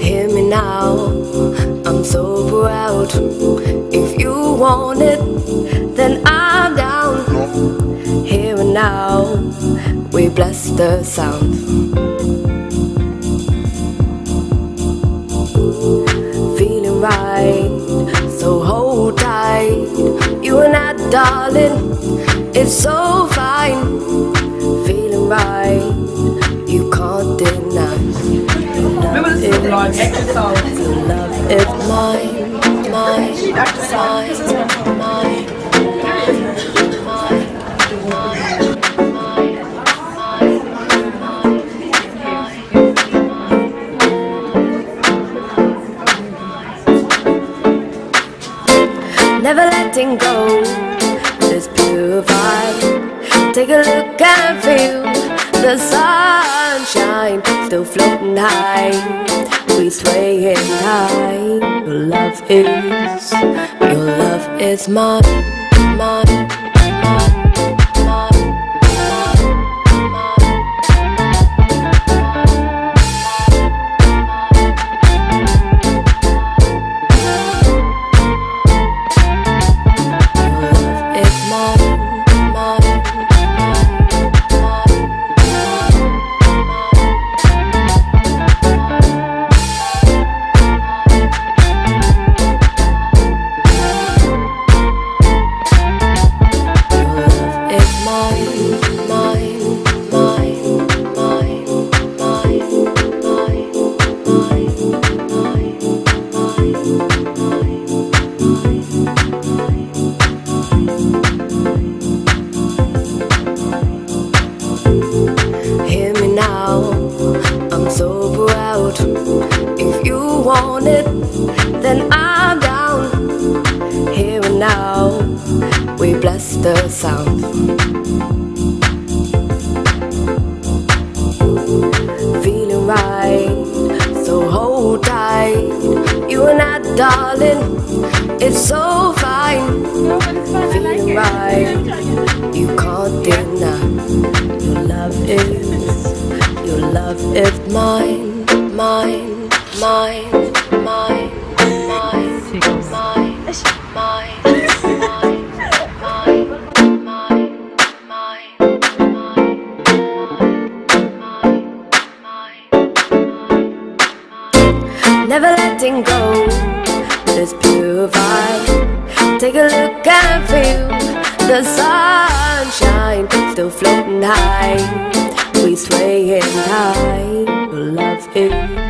Hear me now, I'm so proud. If you want it, then I'm down. Here and now, we bless the sound. Feeling right, so hold tight. You and I, darling, it's so fine. Feeling right, you can't deny. Love is mine. Never letting go, this pure vibe. Take a look and feel the sunshine still floating high. We sway in time. Your love is mine, mine, mine. So proud. If you want it, then I'm down. Here and now, we bless the sound. Feeling right, so hold tight. You and I, darling, it's so fine. Feeling right, you can't deny. Your love is. Your love is mine, mine, mine, mine, mine, mine, mine. Never letting go, this pure vibe. Take a look and feel the sunshine still floating high. We sway in time, love it.